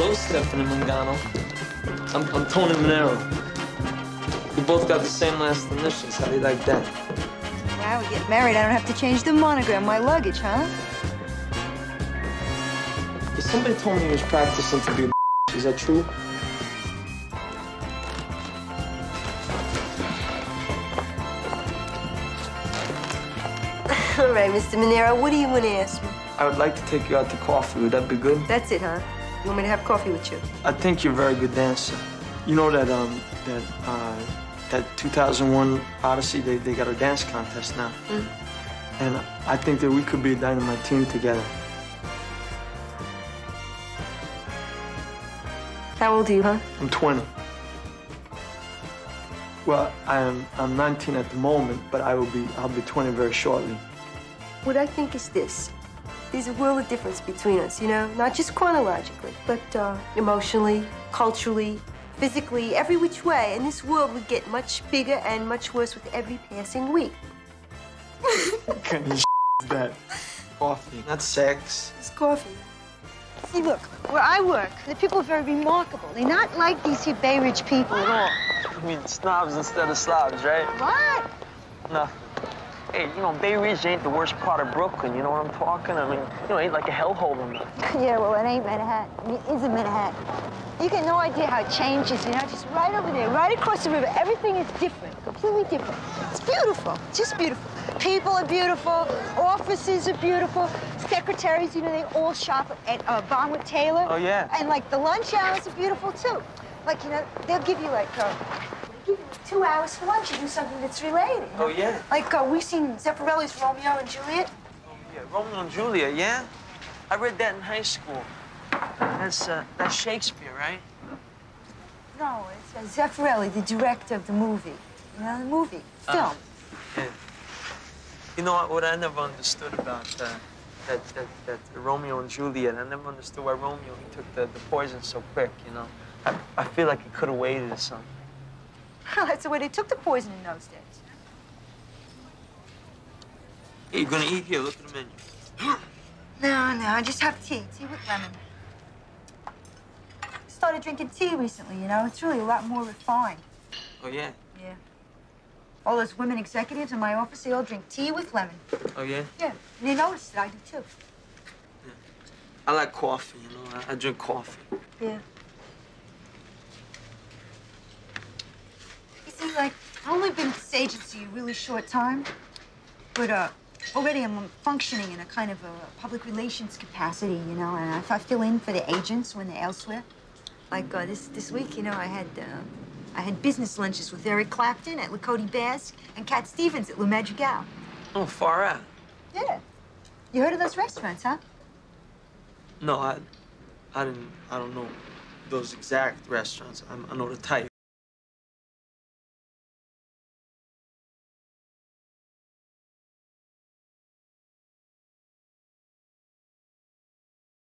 Hello, Stephanie Mangano. I'm Tony Manero. We both got the same last initials. How do you like that? Wow, we get married. I don't have to change the monogram. My luggage, huh? Somebody told me he was practicing to be a Is that true? All right, Mr. Manero, what do you want to ask me? I would like to take you out to coffee. Would that be good? That's it, huh? You want me to have coffee with you? I think you're a very good dancer. You know that, that 2001 Odyssey, they got a dance contest now. Mm-hmm. And I think that we could be a dynamite team together. How old are you, huh? I'm 20. Well, I'm 19 at the moment, but I'll be 20 very shortly. What I think is this. There's a world of difference between us, you know? Not just chronologically, but emotionally, culturally, physically, every which way. And this world would get much bigger and much worse with every passing week. What kind of is that? Coffee, not sex. It's coffee. See, look, where I work, the people are very remarkable. They're not like these here Bay Ridge people at all. You mean snobs instead of slobs, right? What? No. Hey, you know, Bay Ridge ain't the worst part of Brooklyn, you know what I'm talking? I mean, you know, it ain't like a hellhole or nothing. Yeah, well, it ain't Manhattan. I mean, it isn't Manhattan. You get no idea how it changes, you know, just right over there, right across the river. Everything is different, completely different. It's beautiful, just beautiful. People are beautiful, offices are beautiful, secretaries, you know, they all shop at Bonwit Teller. Oh, yeah. And, like, the lunch hours are beautiful, too. Like, you know, they'll give you, like, they give you 2 hours for lunch to do something that's related. Oh, yeah? Like, we've seen Zeffirelli's Romeo and Juliet. Oh, yeah, Romeo and Juliet, yeah? I read that in high school. That's Shakespeare, right? No, it's Zeffirelli, the director of the movie. You know, the movie, film. Yeah. You know what I never understood about that Romeo and Juliet? I never understood why Romeo took the poison so quick, you know? I feel like he could have waited or something. Well, that's the way they took the poison in those days. Hey, you're gonna eat here. Look at the menu. No, I just have tea. Tea with lemon. Started drinking tea recently, you know? It's really a lot more refined. Oh, yeah? Yeah. All those women executives in my office, they all drink tea with lemon. Oh, yeah? Yeah. And they noticed that I do, too. Yeah. I like coffee, you know? I drink coffee. Yeah. You see, like, I've only been at this agency a really short time, but, already I'm functioning in a kind of a public relations capacity, you know? And if I fill in for the agents when they're elsewhere. Like this week, you know, I had business lunches with Eric Clapton at La Cote Basque and Cat Stevens at Le Magigal. Oh, far out. Yeah. You heard of those restaurants, huh? No, I don't know those exact restaurants. I know the type.